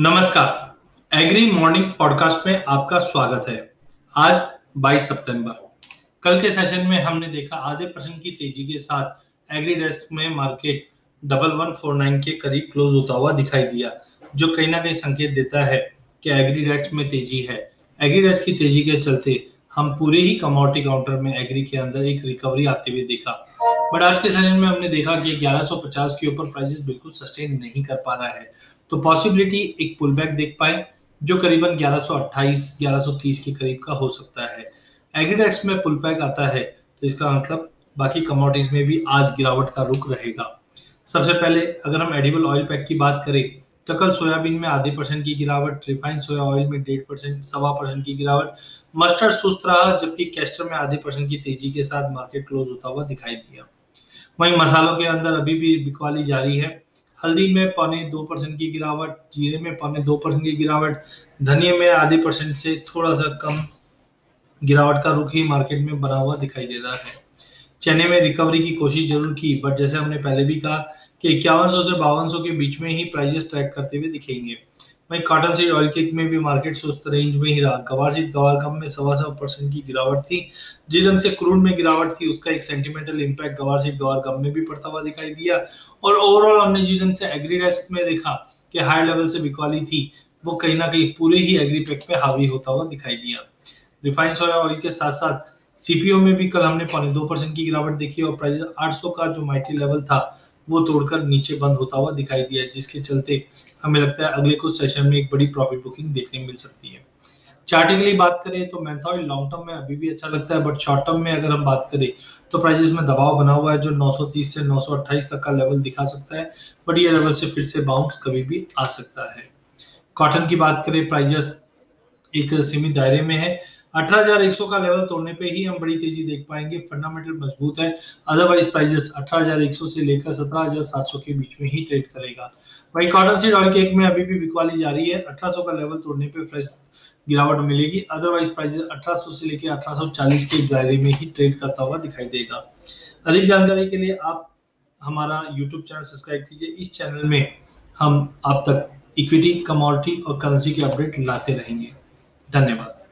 नमस्कार, agree morning podcast में आपका स्वागत है। आज 22 सितंबर। कल के सेशन में हमने देखा आधे % की तेजी के साथ एग्री डेस्क में मार्केट 1149 के करीब क्लोज होता हुआ दिखाई दिया, जो कहीं ना कहीं संकेत देता है कि एग्री डेस्क में तेजी है। एग्री डेस्क की तेजी के चलते हम पूरे ही कमोडिटी काउंटर में एग्री के अंदर एक रिकवरी आते हुए देखा, बट आज के सेशन में हमने देखा कि 1150 के ऊपर प्राइसेस बिल्कुल सस्टेन नहीं कर पा रहा है, तो पॉसिबिलिटी एक पुल बैक देख पाए जो करीबन 1128 1130 के करीब का हो सकता है। एग्री डेस्क में पुल बैक आता है तो इसका मतलब बाकी कमोडिटीज में भी आज गिरावट का रुख रहेगा। सबसे पहले अगर हम एडिबल ऑयल पैक की बात करें तो कल सोयाबीन में आधे % की गिरावट, रिफाइंड सोया ऑयल में 1.5%, 1.25% की गिरावट, मस्टर्ड सुस्त रहा जबकि कैस्टर में आधे % की तेजी के साथ मार्केट क्लोज होता हुआ दिखाई दिया। वहीं मसालों के अंदर अभी भी बिकवाली जारी है। हल्दी में 0.25% की गिरावट, जीरे में 0.25% की गिरावट, धनिया में आधे % से थोड़ा सा कम गिरावट का रुख ही मार्केट में बना हुआ दिखाई दे रहा है। चने में रिकवरी की कोशिश जरूर की, बट जैसे हमने पहले भी कहा कि 5100 से 5200 के बीच में ही प्राइसेस ट्रैक करते हुए दिखेंगे। वहीं कॉटन सीड ऑयल केक में भी मार्केट सुस्त रेंज में ही रहा। गवार सीड गवार गम में 1.25% की गिरावट थी। जिस ढंग से क्रूड में गिरावट थी उसका एक सेंटिमेंटल इम्पैक्ट गवार सीड गवार गम में भी पड़ता हुआ दिखाई दिया, और ओवरऑल हमने जिस ढंग से एग्री डेस्क में देखा कि हाई लेवल से बिकवाली थी वो कहीं ना कहीं पूरे ही एग्री पैक पे हावी होता हुआ दिखाई दिया। रिफाइंड सोया ऑयल के साथ साथ सीपीओ में भी कल हमने 0.25% की गिरावट देखी और प्राइस 800 का जो माइटी लेवल था वो तोड़कर नीचे बंद होता हुआ दिखाई दिया, जिसके चलते हमें लगता है अगले कुछ सेशन में एक बड़ी प्रॉफिट बुकिंग देखने मिल सकती है। चार्टिंग के लिए बात करें तो मेंथॉइल लॉन्ग टर्म में अभी भी अच्छा लगता है, बट शॉर्ट टर्म में अगर हम बात करें तो प्राइसेस में दबाव बना हुआ है जो 930 से 928 तक का लेवल दिखा सकता है, बट ये लेवल से फिर से बाउंस कभी भी आ सकता है। कॉटन की बात करें, प्राइजेस एक सीमित दायरे में है। 18,100 का लेवल तोड़ने पे ही हम बड़ी तेजी देख पाएंगे। फंडामेंटल मजबूत है, अदरवाइज प्राइसेस 18,100 से लेकर 17,700 के बीच में ही ट्रेड करेगा। वही कॉटन सीड ऑयल केक में अभी भी बिकवाली जारी है। 1800 का लेवल तोड़ने पे फ्रेश गिरावट मिलेगी, अदरवाइज प्राइसेस 1800 से लेकर 1840 के दायरे में ही ट्रेड करता हुआ दिखाई देगा। अधिक जानकारी के लिए आप हमारा यूट्यूब चैनल सब्सक्राइब कीजिए। इस चैनल में हम आप तक इक्विटी, कमोडिटी और करेंसी के अपडेट लाते रहेंगे। धन्यवाद।